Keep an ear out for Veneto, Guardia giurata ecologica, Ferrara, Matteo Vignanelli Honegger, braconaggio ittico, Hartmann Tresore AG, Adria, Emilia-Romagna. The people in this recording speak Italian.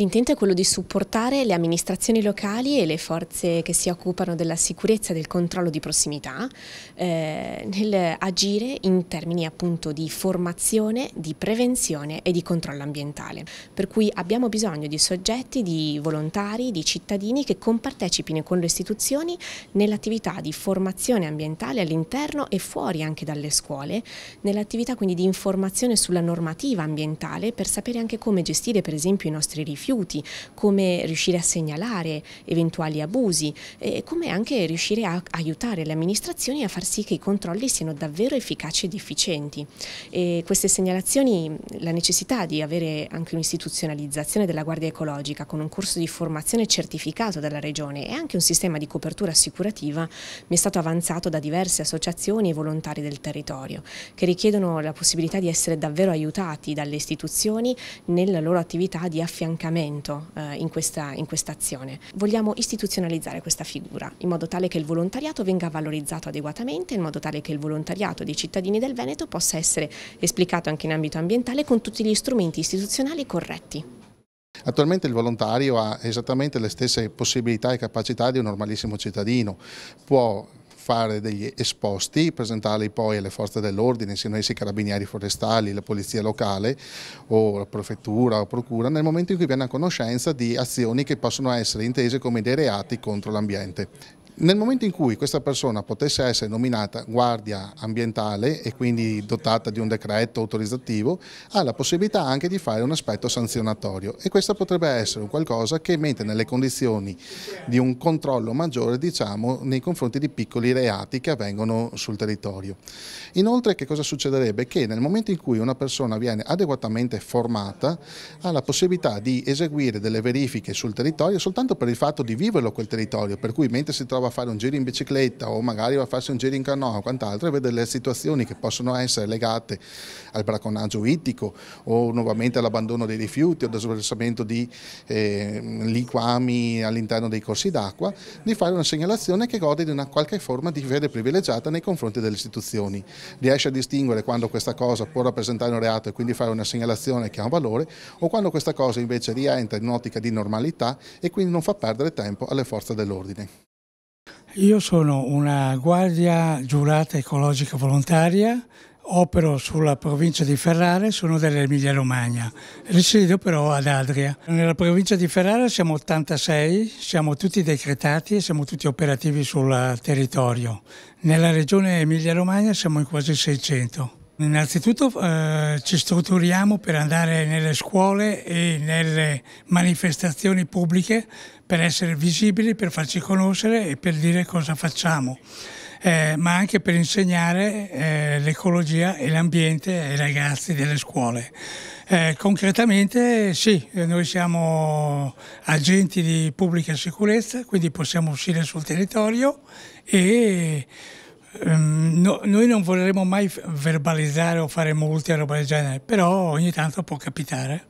L'intento è quello di supportare le amministrazioni locali e le forze che si occupano della sicurezza e del controllo di prossimità nel agire in termini appunto di formazione, di prevenzione e di controllo ambientale. Per cui abbiamo bisogno di soggetti, di volontari, di cittadini che compartecipino con le istituzioni nell'attività di formazione ambientale all'interno e fuori anche dalle scuole, nell'attività quindi di informazione sulla normativa ambientale per sapere anche come gestire per esempio i nostri rifiuti, come riuscire a segnalare eventuali abusi e come anche riuscire a aiutare le amministrazioni a far sì che i controlli siano davvero efficaci ed efficienti. E queste segnalazioni, la necessità di avere anche un'istituzionalizzazione della Guardia ecologica con un corso di formazione certificato dalla Regione e anche un sistema di copertura assicurativa mi è stato avanzato da diverse associazioni e volontari del territorio che richiedono la possibilità di essere davvero aiutati dalle istituzioni nella loro attività di affiancamento in questa azione. Vogliamo istituzionalizzare questa figura in modo tale che il volontariato venga valorizzato adeguatamente, in modo tale che il volontariato dei cittadini del Veneto possa essere esplicato anche in ambito ambientale con tutti gli strumenti istituzionali corretti. Attualmente il volontario ha esattamente le stesse possibilità e capacità di un normalissimo cittadino. Può fare degli esposti, presentarli poi alle forze dell'ordine, siano essi i carabinieri forestali, la polizia locale o la prefettura o procura, nel momento in cui viene a conoscenza di azioni che possono essere intese come dei reati contro l'ambiente. Nel momento in cui questa persona potesse essere nominata guardia ambientale e quindi dotata di un decreto autorizzativo, ha la possibilità anche di fare un aspetto sanzionatorio e questo potrebbe essere un qualcosa che mette nelle condizioni di un controllo maggiore, diciamo, nei confronti di piccoli reati che avvengono sul territorio. Inoltre, che cosa succederebbe? Che nel momento in cui una persona viene adeguatamente formata, ha la possibilità di eseguire delle verifiche sul territorio soltanto per il fatto di viverlo quel territorio, per cui mentre si trova a fare un giro in bicicletta o magari va a farsi un giro in canoa o quant'altro e vede le situazioni che possono essere legate al braconaggio ittico o nuovamente all'abbandono dei rifiuti o al sversamento di liquami all'interno dei corsi d'acqua, di fare una segnalazione che gode di una qualche forma di fede privilegiata nei confronti delle istituzioni. Riesce a distinguere quando questa cosa può rappresentare un reato e quindi fare una segnalazione che ha un valore o quando questa cosa invece rientra in un'ottica di normalità e quindi non fa perdere tempo alle forze dell'ordine. Io sono una guardia giurata ecologica volontaria, opero sulla provincia di Ferrara e sono dell'Emilia-Romagna, risiedo però ad Adria. Nella provincia di Ferrara siamo 86, siamo tutti decretati e siamo tutti operativi sul territorio. Nella regione Emilia-Romagna siamo in quasi 600. Innanzitutto ci strutturiamo per andare nelle scuole e nelle manifestazioni pubbliche per essere visibili, per farci conoscere e per dire cosa facciamo, ma anche per insegnare l'ecologia e l'ambiente ai ragazzi delle scuole. Concretamente sì, noi siamo agenti di pubblica sicurezza, quindi possiamo uscire sul territorio e no, noi non vorremmo mai verbalizzare o fare multe o roba del genere, però ogni tanto può capitare.